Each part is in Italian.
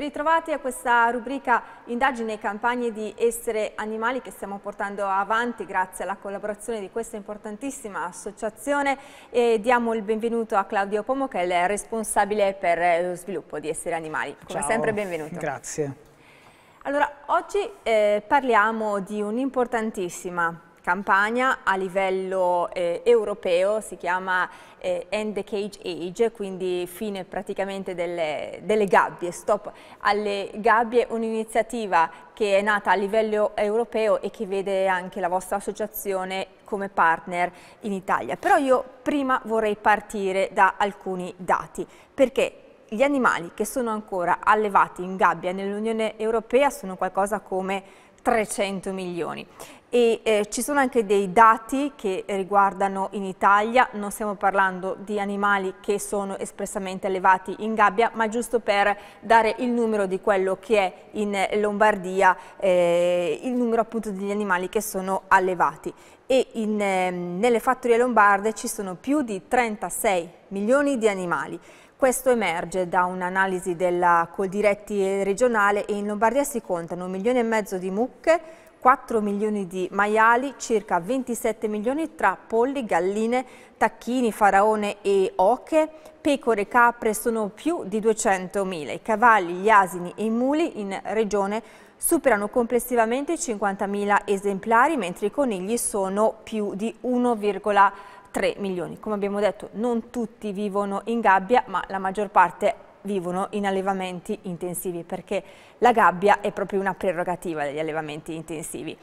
Ben ritrovati a questa rubrica Indagine e campagne di Essere Animali che stiamo portando avanti grazie alla collaborazione di questa importantissima associazione e diamo il benvenuto a Claudio Pomo che è il responsabile per lo sviluppo di Essere Animali. Come sempre benvenuto. Grazie. Allora, oggi parliamo di un'importantissima campagna a livello europeo, si chiama End the Cage Age, quindi fine praticamente delle gabbie, stop alle gabbie, un'iniziativa che è nata a livello europeo e che vede anche la vostra associazione come partner in Italia. Però io prima vorrei partire da alcuni dati, perché gli animali che sono ancora allevati in gabbia nell'Unione Europea sono qualcosa come 300 milioni e ci sono anche dei dati che riguardano in Italia, non stiamo parlando di animali che sono espressamente allevati in gabbia, ma giusto per dare il numero di quello che è in Lombardia, il numero appunto degli animali che sono allevati. E nelle fattorie lombarde ci sono più di 36 milioni di animali. Questo emerge da un'analisi della Coldiretti regionale e in Lombardia si contano 1,5 milioni di mucche, 4 milioni di maiali, circa 27 milioni tra polli, galline, tacchini, faraone e oche, pecore e capre sono più di 200.000, i cavalli, gli asini e i muli in regione superano complessivamente i 50.000 esemplari, mentre i conigli sono più di 1,3 milioni. Come abbiamo detto, non tutti vivono in gabbia, ma la maggior parte vivono in allevamenti intensivi, perché la gabbia è proprio una prerogativa degli allevamenti intensivi.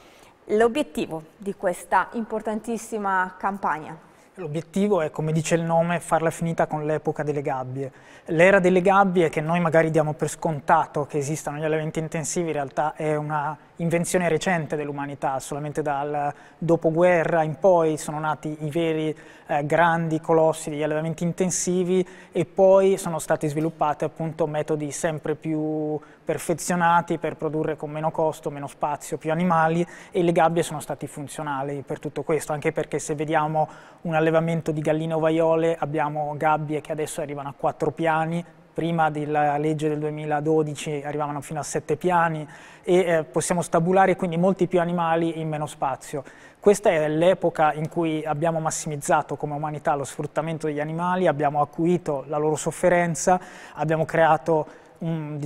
L'obiettivo di questa importantissima campagna? L'obiettivo è, come dice il nome, farla finita con l'epoca delle gabbie. L'era delle gabbie, che noi magari diamo per scontato che esistano gli allevamenti intensivi, in realtà è una invenzione recente dell'umanità, solamente dal dopoguerra in poi sono nati i veri grandi colossi degli allevamenti intensivi e poi sono stati sviluppati appunto metodi sempre più perfezionati per produrre con meno costo, meno spazio, più animali, e le gabbie sono stati funzionali per tutto questo, anche perché se vediamo un allevamento di galline ovaiole abbiamo gabbie che adesso arrivano a 4 piani, prima della legge del 2012 arrivavano fino a 7 piani e possiamo stabulare quindi molti più animali in meno spazio. Questa è l'epoca in cui abbiamo massimizzato come umanità lo sfruttamento degli animali, abbiamo acuito la loro sofferenza, abbiamo creato un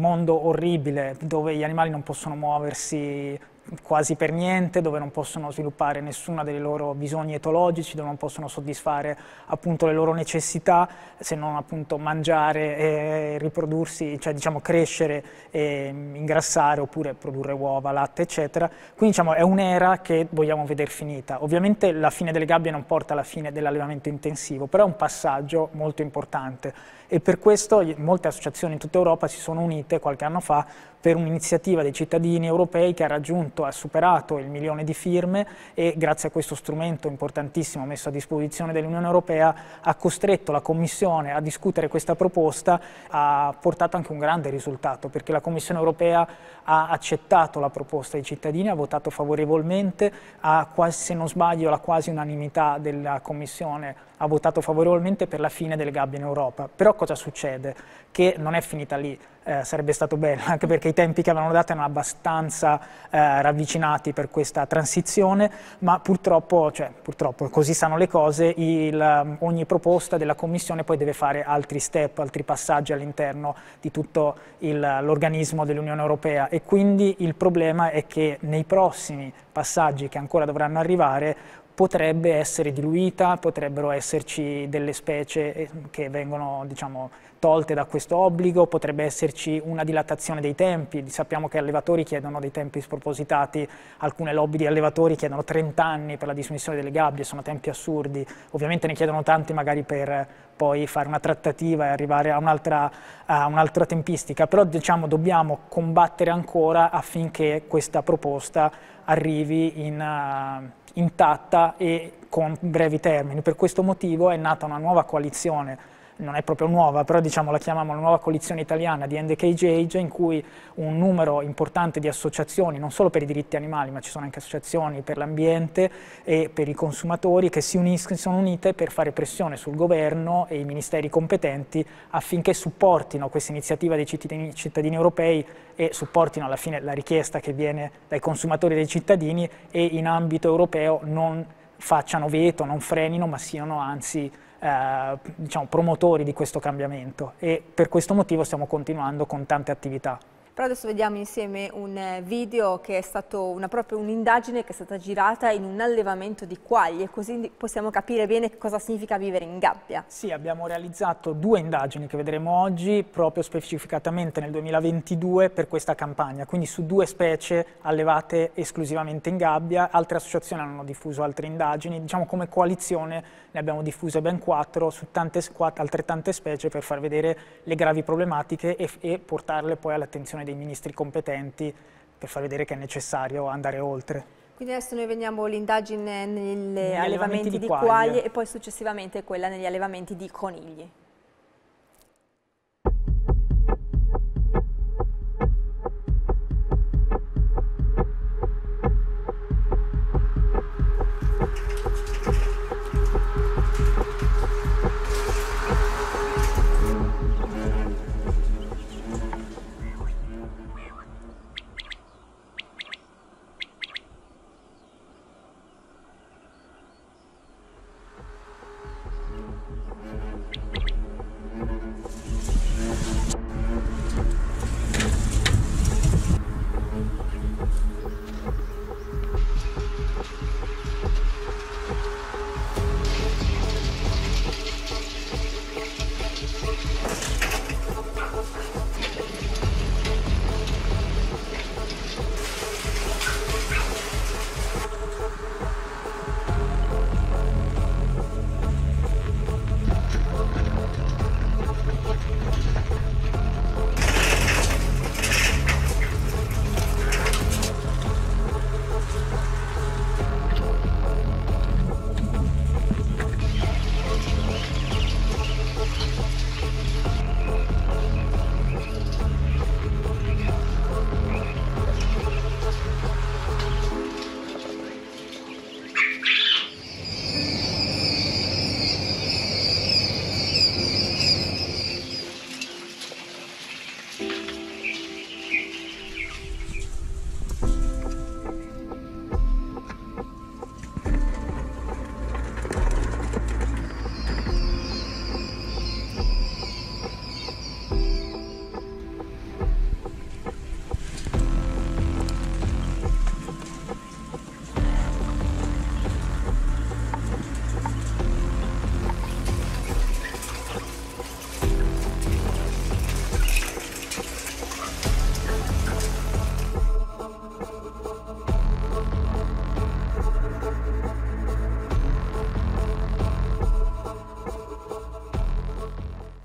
mondo orribile dove gli animali non possono muoversi quasi per niente, dove non possono sviluppare nessuno dei loro bisogni etologici, dove non possono soddisfare appunto le loro necessità, se non appunto mangiare e riprodursi, cioè diciamo crescere e ingrassare oppure produrre uova, latte eccetera. Quindi diciamo è un'era che vogliamo vedere finita. Ovviamente la fine delle gabbie non porta alla fine dell'allevamento intensivo, però è un passaggio molto importante e per questo molte associazioni in tutta Europa si sono unite qualche anno fa per un'iniziativa dei cittadini europei che ha raggiunto, ha superato il 1 milione di firme e grazie a questo strumento importantissimo messo a disposizione dell'Unione Europea ha costretto la Commissione a discutere questa proposta, ha portato anche un grande risultato perché la Commissione Europea ha accettato la proposta dei cittadini, ha votato favorevolmente, se non sbaglio la quasi unanimità della Commissione ha votato favorevolmente per la fine delle gabbie in Europa. Però cosa succede? Che non è finita lì. Sarebbe stato bello, anche perché i tempi che avevano dato erano abbastanza ravvicinati per questa transizione, ma purtroppo, così stanno le cose, ogni proposta della Commissione poi deve fare altri step, altri passaggi all'interno di tutto l'organismo dell'Unione Europea e quindi il problema è che nei prossimi passaggi che ancora dovranno arrivare potrebbe essere diluita, potrebbero esserci delle specie che vengono diciamo, tolte da questo obbligo, potrebbe esserci una dilatazione dei tempi, sappiamo che allevatori chiedono dei tempi spropositati, alcune lobby di allevatori chiedono 30 anni per la dismissione delle gabbie, sono tempi assurdi, ovviamente ne chiedono tanti magari per poi fare una trattativa e arrivare a un'altra tempistica, però diciamo dobbiamo combattere ancora affinché questa proposta arrivi intatta e con brevi termini. Per questo motivo è nata una nuova coalizione non è proprio nuova, però diciamo la chiamiamo la nuova collezione italiana di End the Cage Age, in cui un numero importante di associazioni, non solo per i diritti animali, ma ci sono anche associazioni per l'ambiente e per i consumatori, che sono unite per fare pressione sul governo e i ministeri competenti affinché supportino questa iniziativa dei cittadini europei e supportino alla fine la richiesta che viene dai consumatori e dai cittadini, e in ambito europeo non facciano veto, non frenino, ma siano anzi diciamo, promotori di questo cambiamento, e per questo motivo stiamo continuando con tante attività. Però adesso vediamo insieme un video che è stato proprio un'indagine che è stata girata in un allevamento di quaglie, così possiamo capire bene cosa significa vivere in gabbia. Sì, abbiamo realizzato due indagini che vedremo oggi, proprio specificatamente nel 2022 per questa campagna, quindi su due specie allevate esclusivamente in gabbia. Altre associazioni hanno diffuso altre indagini, diciamo come coalizione ne abbiamo diffuse ben 4 su altrettante specie per far vedere le gravi problematiche e portarle poi all'attenzione dei ministri competenti per far vedere che è necessario andare oltre. Quindi adesso noi vediamo l'indagine negli allevamenti di quaglie e poi successivamente quella negli allevamenti di conigli.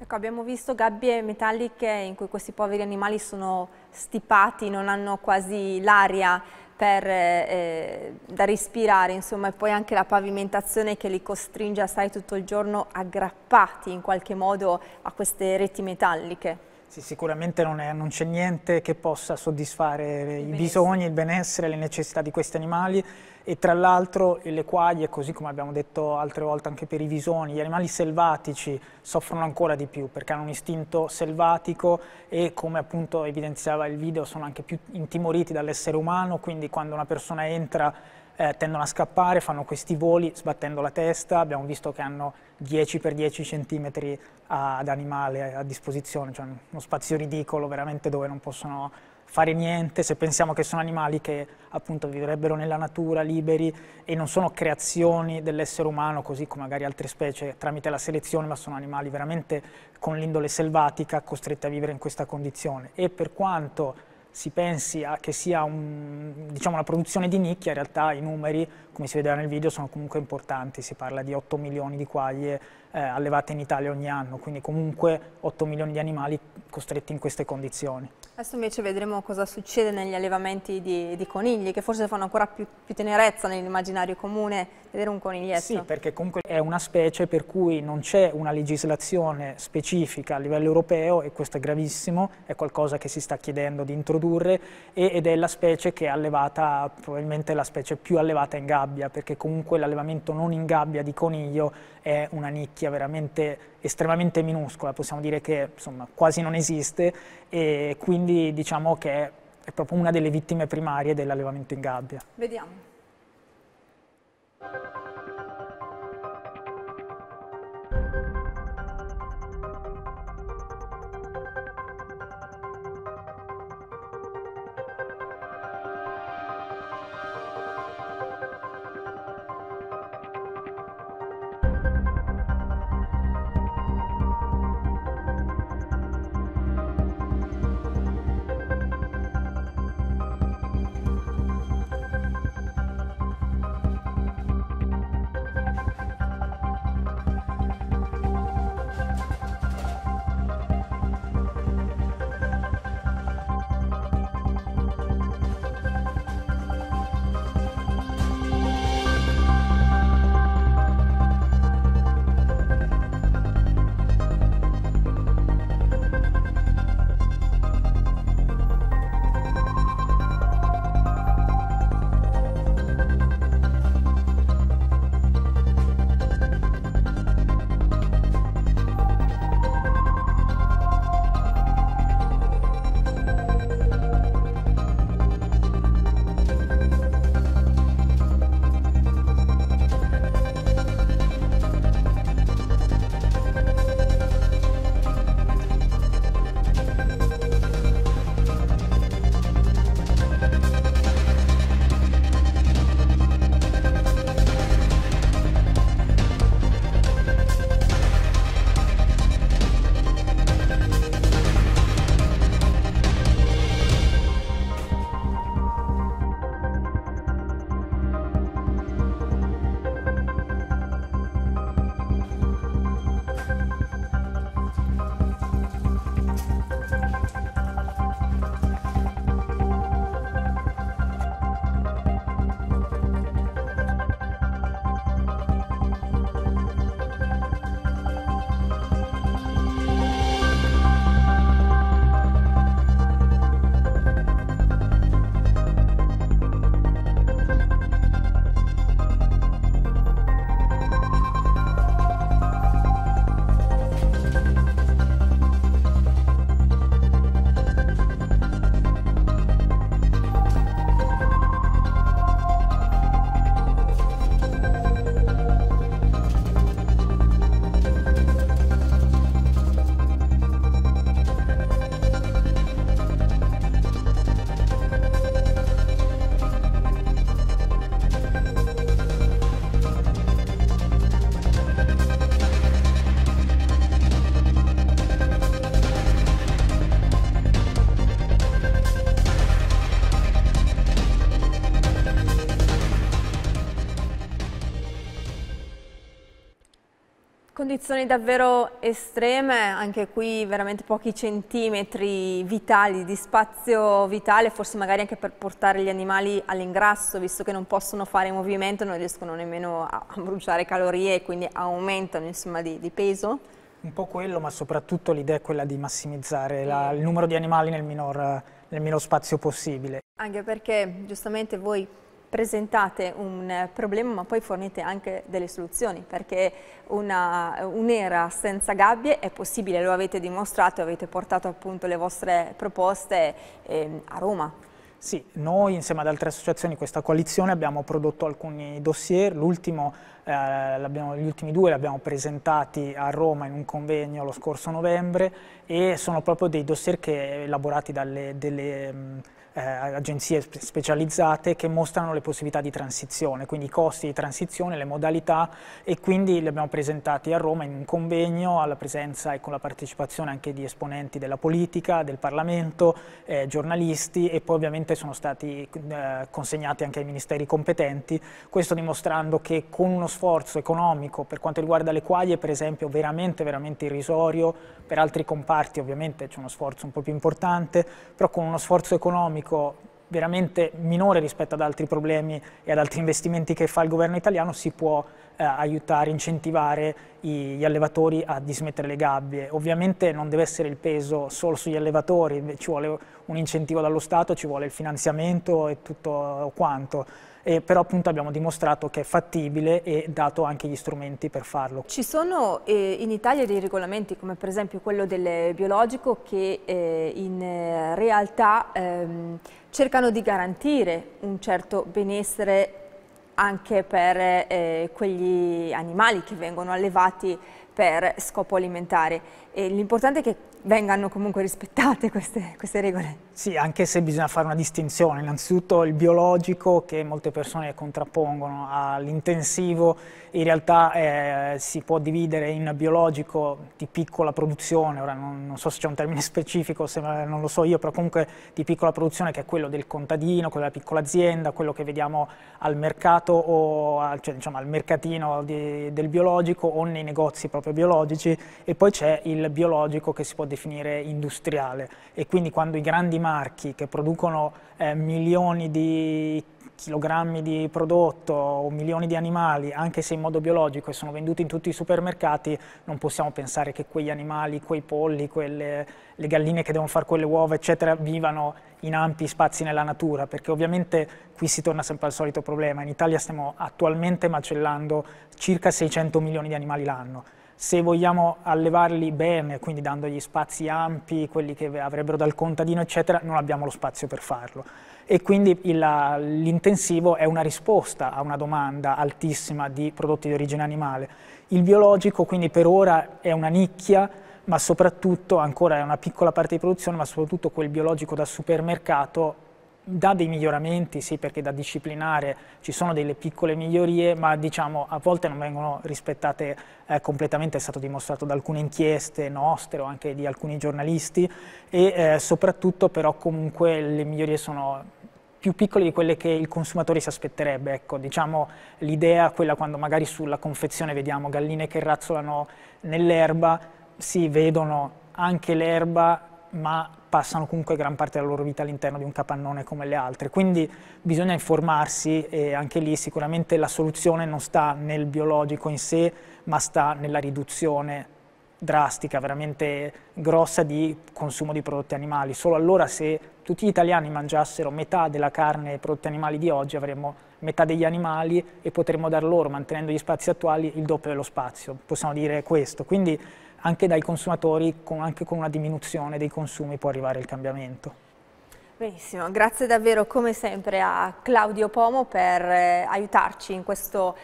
Abbiamo visto gabbie metalliche in cui questi poveri animali sono stipati, non hanno quasi l'aria da respirare, insomma, e poi anche la pavimentazione che li costringe a stare tutto il giorno aggrappati in qualche modo a queste reti metalliche. Sì, sicuramente non c'è niente che possa soddisfare i bisogni, il benessere, le necessità di questi animali, e tra l'altro le quaglie, così come abbiamo detto altre volte anche per i visoni, gli animali selvatici soffrono ancora di più perché hanno un istinto selvatico e, come appunto evidenziava il video, sono anche più intimoriti dall'essere umano, quindi quando una persona entra tendono a scappare, fanno questi voli sbattendo la testa. Abbiamo visto che hanno 10 x 10 centimetri ad animale a disposizione, cioè uno spazio ridicolo veramente dove non possono fare niente, se pensiamo che sono animali che appunto vivrebbero nella natura, liberi, e non sono creazioni dell'essere umano, così come magari altre specie tramite la selezione, ma sono animali veramente con l'indole selvatica costretti a vivere in questa condizione. E per quanto si pensi che sia diciamo una produzione di nicchia, in realtà i numeri, come si vedeva nel video, sono comunque importanti. Si parla di 8 milioni di quaglie allevate in Italia ogni anno, quindi comunque 8 milioni di animali costretti in queste condizioni. Adesso invece vedremo cosa succede negli allevamenti di conigli, che forse fanno ancora più tenerezza nell'immaginario comune, vedere un coniglietto. Sì, perché comunque è una specie per cui non c'è una legislazione specifica a livello europeo, e questo è gravissimo, è qualcosa che si sta chiedendo di introdurre, ed è la specie che è allevata, probabilmente la specie più allevata in gabbia, perché comunque l'allevamento non in gabbia di coniglio è una nicchia veramente estremamente minuscola, possiamo dire che insomma quasi non esiste, e quindi diciamo che è proprio una delle vittime primarie dell'allevamento in gabbia. Vediamo. Condizioni davvero estreme, anche qui veramente pochi centimetri vitali di spazio vitale, forse magari anche per portare gli animali all'ingrasso, visto che non possono fare movimento, non riescono nemmeno a bruciare calorie e quindi aumentano insomma di peso. Un po' quello, ma soprattutto l'idea è quella di massimizzare il numero di animali nel minor spazio possibile. Anche perché giustamente voi presentate un problema ma poi fornite anche delle soluzioni, perché un'era senza gabbie è possibile, lo avete dimostrato, avete portato appunto le vostre proposte a Roma. Sì, noi insieme ad altre associazioni di questa coalizione abbiamo prodotto alcuni dossier, gli ultimi due li abbiamo presentati a Roma in un convegno lo scorso novembre, e sono proprio dei dossier che elaborati dalle agenzie specializzate che mostrano le possibilità di transizione, quindi i costi di transizione, le modalità, e quindi li abbiamo presentati a Roma in un convegno alla presenza e con la partecipazione anche di esponenti della politica, del Parlamento, giornalisti, e poi ovviamente sono stati consegnati anche ai ministeri competenti, questo dimostrando che con uno sforzo economico per quanto riguarda le quaglie, per esempio, veramente irrisorio, per altri comparti ovviamente c'è uno sforzo un po' più importante, però con uno sforzo economico veramente minore rispetto ad altri problemi e ad altri investimenti che fa il governo italiano, si può aiutare, incentivare gli allevatori a dismettere le gabbie. Ovviamente non deve essere il peso solo sugli allevatori, ci vuole un incentivo dallo Stato, ci vuole il finanziamento e tutto quanto. Però appunto abbiamo dimostrato che è fattibile e dato anche gli strumenti per farlo. Ci sono in Italia dei regolamenti, come per esempio quello del biologico, che in realtà cercano di garantire un certo benessere anche per quegli animali che vengono allevati per scopo alimentare. L'importante è che vengano comunque rispettate queste regole. Sì, anche se bisogna fare una distinzione. Innanzitutto il biologico, che molte persone contrappongono all'intensivo, in realtà si può dividere in biologico di piccola produzione, ora non so se c'è un termine specifico, se non lo so io, però comunque di piccola produzione, che è quello del contadino, quello della piccola azienda, quello che vediamo al mercato, o diciamo, al mercatino del biologico o nei negozi proprio biologici, e poi c'è il biologico che si può definire industriale, e quindi quando i grandi marchi che producono milioni di chilogrammi di prodotto o milioni di animali, anche se in modo biologico, e sono venduti in tutti i supermercati, non possiamo pensare che quegli animali, quei polli, le galline che devono fare quelle uova, eccetera, vivano in ampi spazi nella natura, perché ovviamente qui si torna sempre al solito problema. In Italia stiamo attualmente macellando circa 600 milioni di animali l'anno. Se vogliamo allevarli bene, quindi dandogli spazi ampi, quelli che avrebbero dal contadino, eccetera, non abbiamo lo spazio per farlo. E quindi l'intensivo è una risposta a una domanda altissima di prodotti di origine animale. Il biologico, quindi, per ora è una nicchia, ma soprattutto, ancora è una piccola parte di produzione, ma soprattutto quel biologico da supermercato dà dei miglioramenti, sì, perché da disciplinare ci sono delle piccole migliorie, ma diciamo a volte non vengono rispettate completamente, è stato dimostrato da alcune inchieste nostre o anche di alcuni giornalisti, e soprattutto però comunque le migliorie sono più piccole di quelle che il consumatore si aspetterebbe, ecco, diciamo l'idea quella quando magari sulla confezione vediamo galline che razzolano nell'erba, si vedono anche l'erba, ma passano comunque gran parte della loro vita all'interno di un capannone come le altre. Quindi bisogna informarsi, e anche lì sicuramente la soluzione non sta nel biologico in sé, ma sta nella riduzione drastica, veramente grossa, di consumo di prodotti animali. Solo allora, se tutti gli italiani mangiassero metà della carne e prodotti animali di oggi, avremmo metà degli animali e potremmo dar loro, mantenendo gli spazi attuali, il doppio dello spazio. Possiamo dire questo. Quindi anche dai consumatori, anche con una diminuzione dei consumi, può arrivare il cambiamento. Benissimo, grazie davvero come sempre a Claudio Pomo per aiutarci in questo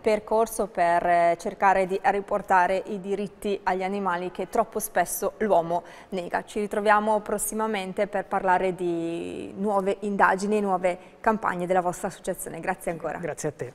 percorso per cercare di riportare i diritti agli animali che troppo spesso l'uomo nega. Ci ritroviamo prossimamente per parlare di nuove indagini, nuove campagne della vostra associazione. Grazie ancora. Grazie a te.